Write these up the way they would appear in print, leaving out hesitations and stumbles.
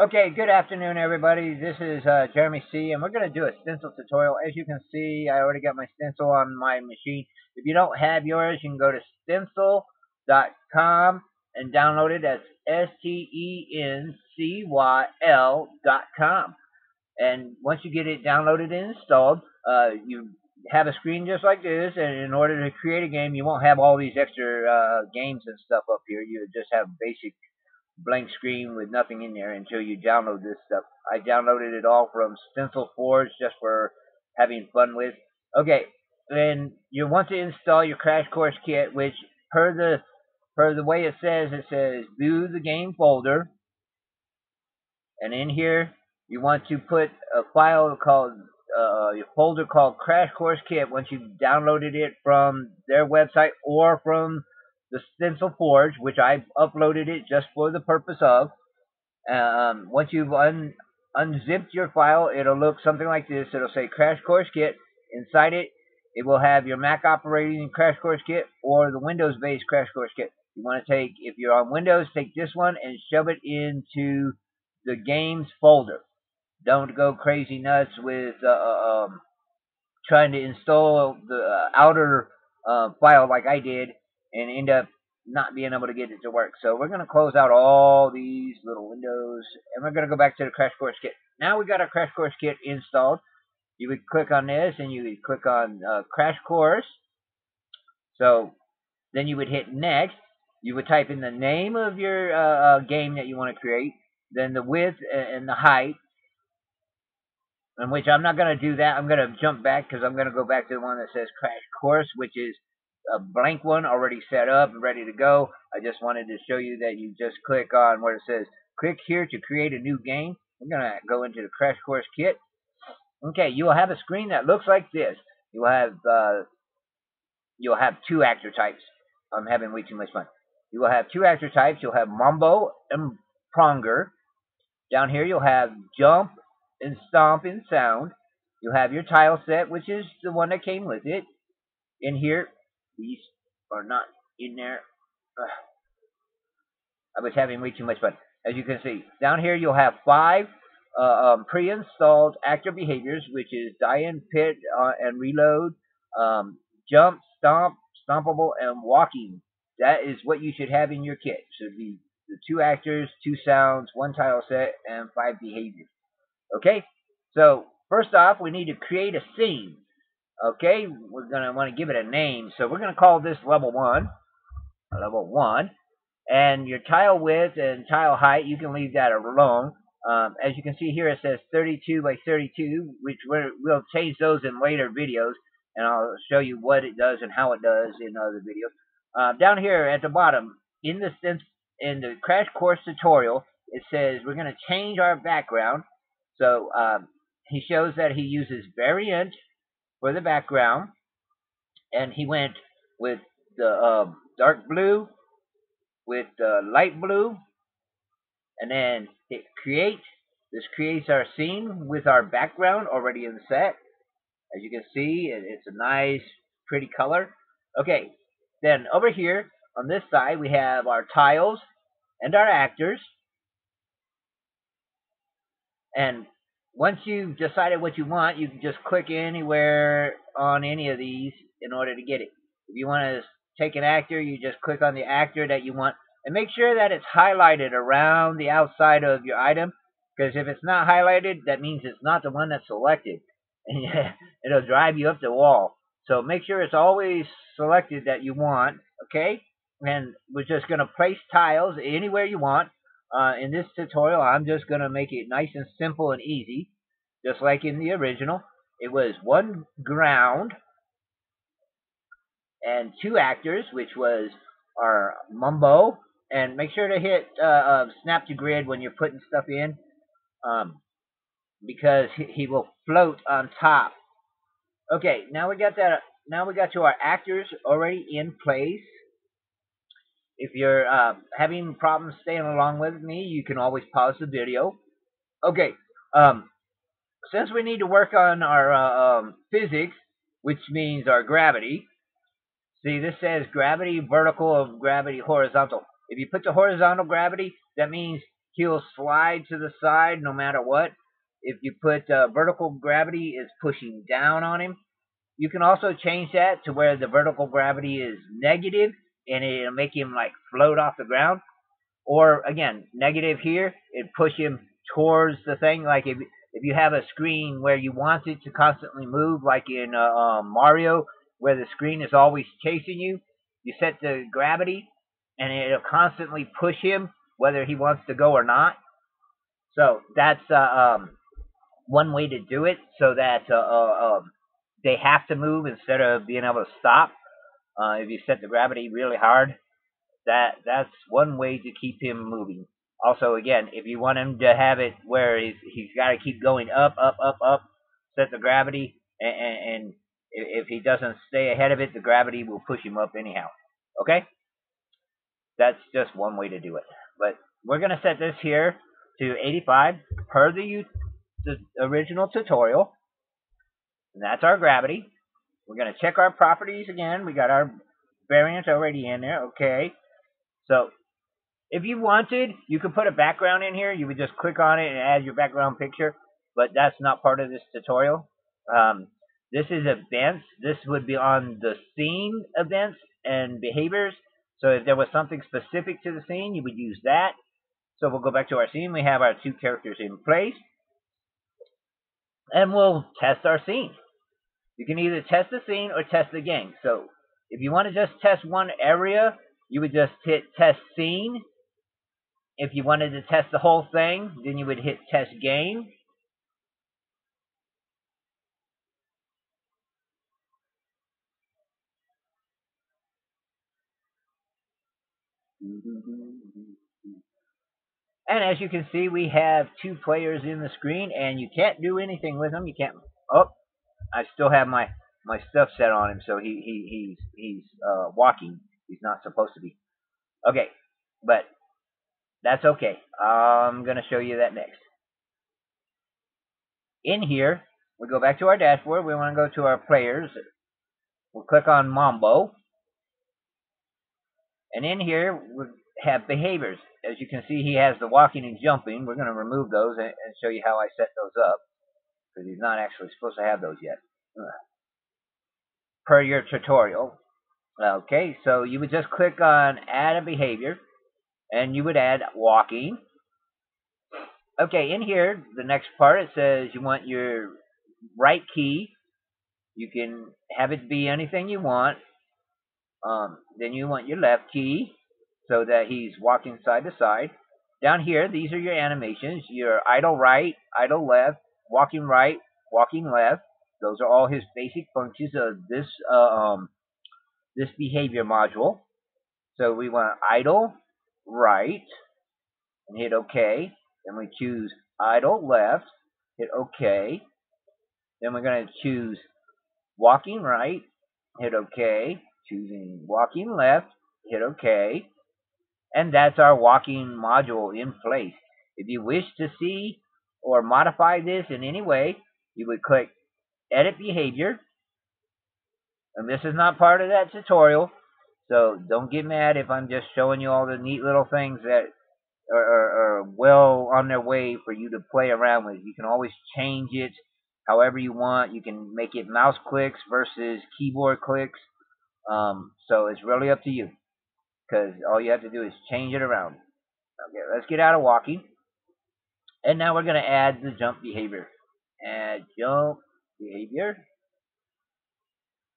Okay, good afternoon everybody. This is Jeremy C, and we're going to do a stencil tutorial. As you can see, I already got my stencil on my machine. If you don't have yours, you can go to Stencyl.com and download it. That's STENCYL.com. And once you get it downloaded and installed, you have a screen just like this, and in order to create a game, you won't have all these extra games and stuff up here. You just have basic blank screen with nothing in there until you download this stuff. I downloaded it all from Stencyl Forge just for having fun with. Okay, then you want to install your Crash Course Kit, which per the way it says view the game folder, and in here you want to put a file called your folder called Crash Course Kit once you've downloaded it from their website or from the Stencyl Forge, which I've uploaded it just for the purpose of. Once you've unzipped your file, it'll look something like this. It'll say Crash Course Kit. Inside it, it will have your Mac operating Crash Course Kit or the Windows-based Crash Course Kit. You want to take, if you're on Windows, take this one and shove it into the games folder. Don't go crazy nuts with trying to install the outer file like I did and end up not being able to get it to work. So we're going to close out all these little windows, and we're going to go back to the Crash Course Kit. Now we got our Crash Course Kit installed. You would click on this, and you would click on Crash Course. So then you would hit Next. You would type in the name of your game that you want to create, then the width and the height, in which I'm not going to do that. I'm going to jump back because I'm going to go back to the one that says Crash Course, which is a blank one already set up and ready to go. I just wanted to show you that you just click on where it says click here to create a new game. We're going to go into the Crash Course Kit. Okay, you will have a screen that looks like this. You will have two actor types. I'm having way too much fun. You will have two actor types. You'll have Mambo and Pronger. Down here you'll have Jump and Stomp and Sound. You'll have your tile set, which is the one that came with it. In here, these are not in there. Ugh. I was having way too much fun. As you can see, down here you'll have 5 pre-installed actor behaviors, which is die in pit and reload, jump, stomp, stompable, and walking. That is what you should have in your kit. Should be the 2 actors, 2 sounds, 1 tile set, and 5 behaviors. Okay, so first off, we need to create a scene. Okay, we're going to want to give it a name, so we're going to call this level 1, and your tile width and tile height, you can leave that alone. As you can see here, it says 32 by 32, which we'll change those in later videos, and I'll show you what it does and how it does in other videos. Down here at the bottom, in the Crash Course tutorial, it says we're going to change our background. So he shows that he uses Variant for the background, and he went with the dark blue, with the light blue, and then hit create. This creates our scene with our background already in set. As you can see, it's a nice pretty color. Okay, then over here on this side we have our tiles and our actors, and once you've decided what you want, you can just click anywhere on any of these in order to get it. If you want to take an actor, you just click on the actor that you want, and make sure that it's highlighted around the outside of your item, because if it's not highlighted, that means it's not the one that's selected, and it'll drive you up the wall. So make sure it's always selected that you want, okay? And we're just going to place tiles anywhere you want. In this tutorial, I'm just going to make it nice and simple and easy, just like in the original. It was 1 ground and 2 actors, which was our Mambo. And make sure to hit snap to grid when you're putting stuff in, because he will float on top. Okay, now we got that. Now we got to our actors already in place. If you're having problems staying along with me, you can always pause the video. Okay, since we need to work on our physics, which means our gravity. See, this says gravity vertical, horizontal. If you put the horizontal gravity, that means He'll slide to the side no matter what. If you put vertical gravity is pushing down on him. You can also change that to where the vertical gravity is negative, and it'll make him like float off the ground. Or again, negative here, it'd push him towards the thing. Like if you have a screen where you want it to constantly move, like in Mario, where the screen is always chasing you, you set the gravity, and it'll constantly push him whether he wants to go or not. So that's one way to do it, so that they have to move instead of being able to stop. If you set the gravity really hard, that's one way to keep him moving. Also, again, if you want him to have it where he's got to keep going up, up, up, up, set the gravity, and if he doesn't stay ahead of it, the gravity will push him up anyhow. Okay? That's just one way to do it. But we're going to set this here to 85 per the original tutorial. And that's our gravity. We're going to check our properties again. We got our variance already in there. Okay. So if you wanted, you could put a background in here. You would just click on it and add your background picture. But that's not part of this tutorial. This is events. This would be on the scene events and behaviors. So if there was something specific to the scene, you would use that. So we'll go back to our scene. We have our two characters in place. And we'll test our scene. You can either test the scene or test the game. So if you want to just test one area, you would just hit test scene. If you wanted to test the whole thing, then you would hit test game. And as you can see, we have two players in the screen, and you can't do anything with them. You can't. Oh, I still have my stuff set on him, so he's walking. He's not supposed to be. Okay, but that's okay. I'm gonna show you that next. In here, we go back to our dashboard. We want to go to our players. We'll click on Mambo, and in here we have behaviors. As you can see, he has the walking and jumping. We're going to remove those and show you how I set those up, because he's not actually supposed to have those yet, per your tutorial. Okay, so you would just click on add a behavior, and you would add walking. Okay, in here, the next part, it says you want your right key. You can have it be anything you want. Then you want your left key, so that he's walking side to side. Down here, these are your animations. Your idle right, idle right, walking left. Those are all his basic functions of this this behavior module. So we want idle right and hit OK. Then we choose idle left, hit OK. Then we're going to choose walking right, hit OK. Choosing walking left, hit OK. And that's our walking module in place. If you wish to see or modify this in any way, you would click Edit Behavior. And this is not part of that tutorial, so don't get mad if I'm just showing you all the neat little things that are well on their way for you to play around with. You can always change it however you want. You can make it mouse clicks versus keyboard clicks. So it's really up to you, because all you have to do is change it around. Okay, let's get out of walking. And now we're going to add the jump behavior. Add jump behavior.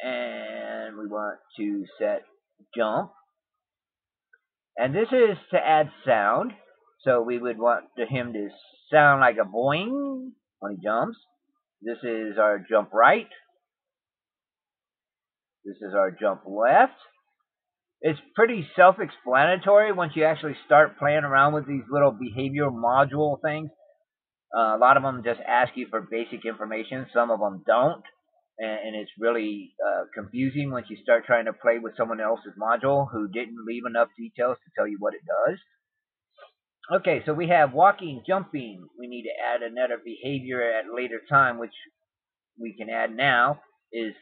And we want to set jump. And this is to add sound. So we would want him to sound like a boing when he jumps. This is our jump right. This is our jump left. It's pretty self-explanatory once you actually start playing around with these little behavioral module things. A lot of them just ask you for basic information. Some of them don't. And it's really confusing once you start trying to play with someone else's module who didn't leave enough details to tell you what it does. Okay, so we have walking, jumping. We need to add another behavior at a later time, which we can add now. Is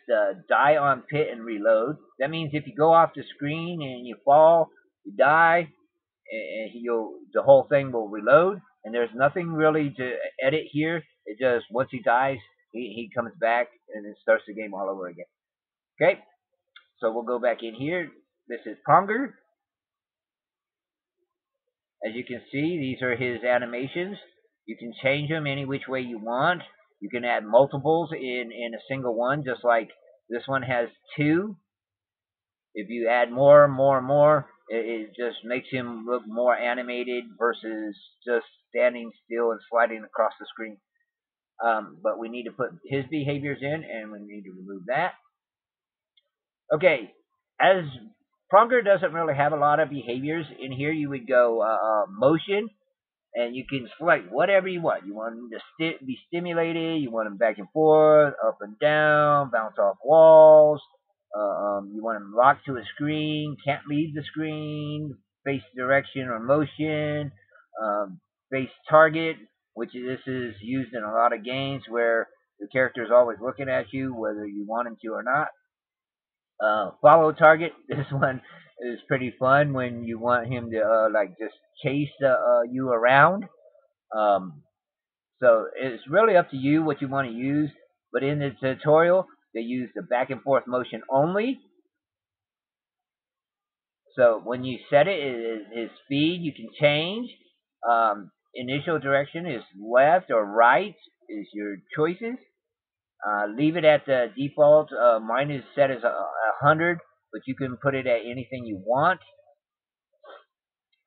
die on pit and reload. That means if you go off the screen and you fall, you die, and the whole thing will reload, and there's nothing really to edit here. It just, once he dies, he comes back and it starts the game all over again. Okay, so we'll go back in here. This is Pronger. As you can see, these are his animations. You can change them any which way you want. You can add multiples in a single one, just like this one has two. If you add more, it just makes him look more animated versus just standing still and sliding across the screen. But we need to put his behaviors in, and we need to remove that. Okay, as Pronger doesn't really have a lot of behaviors in here, you would go motion, and you can select whatever you want. You want him to be stimulated, you want him back and forth, up and down, bounce off walls. You want him locked to a screen, can't leave the screen, face direction or motion, face target, which this is used in a lot of games where the character is always looking at you, whether you want him to or not. Follow target. This one is pretty fun when you want him to like just chase you around. So it's really up to you what you want to use. But in the tutorial, they use the back and forth motion only. So when you set it, his speed you can change. Initial direction is left or right is your choices. Leave it at the default. Mine is set as 100, but you can put it at anything you want.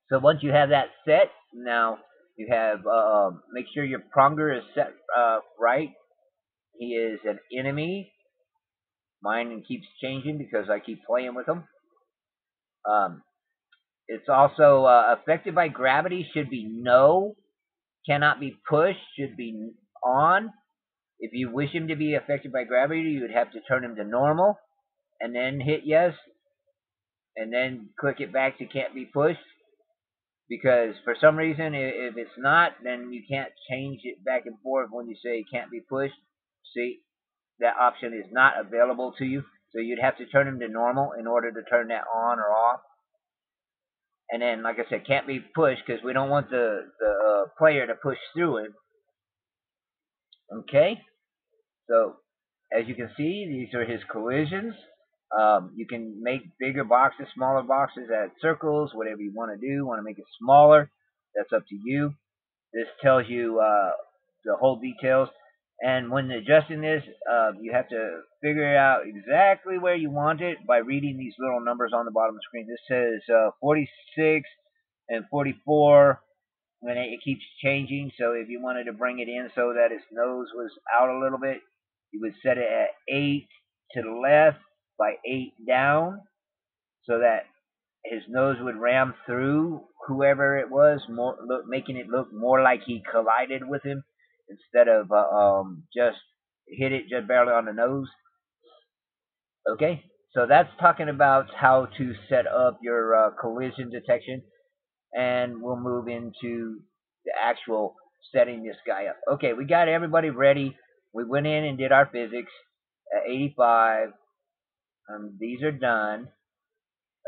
So once you have that set, now you have make sure your Pronger is set right. He is an enemy. Mine keeps changing because I keep playing with them. It's also affected by gravity should be no. Cannot be pushed should be on. If you wish him to be affected by gravity, you would have to turn him to normal. And then hit yes. And then click it back to can't be pushed. Because for some reason, if it's not, then you can't change it back and forth when you say can't be pushed. See? That option is not available to you, so you'd have to turn him to normal in order to turn that on or off. And then, like I said, can't be pushed because we don't want the player to push through it. Okay, so as you can see, these are his collisions. You can make bigger boxes, smaller boxes, add circles, whatever you want to do. Want to make it smaller? That's up to you. This tells you the whole details. And when adjusting this, you have to figure out exactly where you want it by reading these little numbers on the bottom of the screen. This says 46 and 44, and it keeps changing. So if you wanted to bring it in so that its nose was out a little bit, you would set it at 8 to the left by 8 down so that his nose would ram through whoever it was, making it look more like he collided with him, instead of just hit it just barely on the nose. Okay, so that's talking about how to set up your collision detection, and we'll move into the actual setting this guy up. Okay, we got everybody ready. We went in and did our physics at 85. These are done.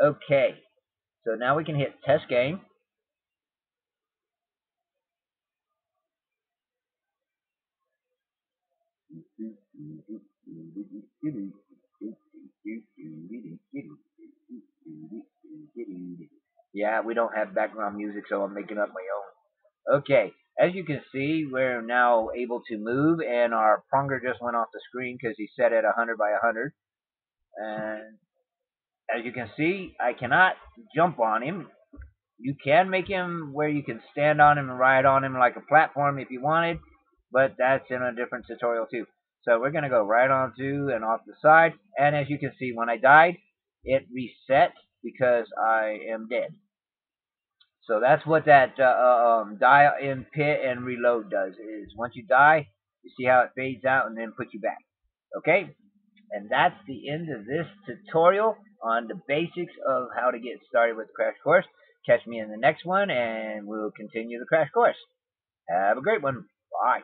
Okay, so now we can hit test game. Yeah, we don't have background music, so I'm making up my own. Okay, as you can see, we're now able to move, and our Pronger just went off the screen because he set it 100 by 100. And as you can see, I cannot jump on him. You can make him where you can stand on him and ride on him like a platform if you wanted, but that's in a different tutorial too. So we're going to go right on to and off the side. And as you can see, when I died, it reset because I am dead. So that's what that dial in pit and reload does. Is once you die, you see how it fades out and then puts you back. Okay? And that's the end of this tutorial on the basics of how to get started with Crash Course. Catch me in the next one and we'll continue the Crash Course. Have a great one. Bye.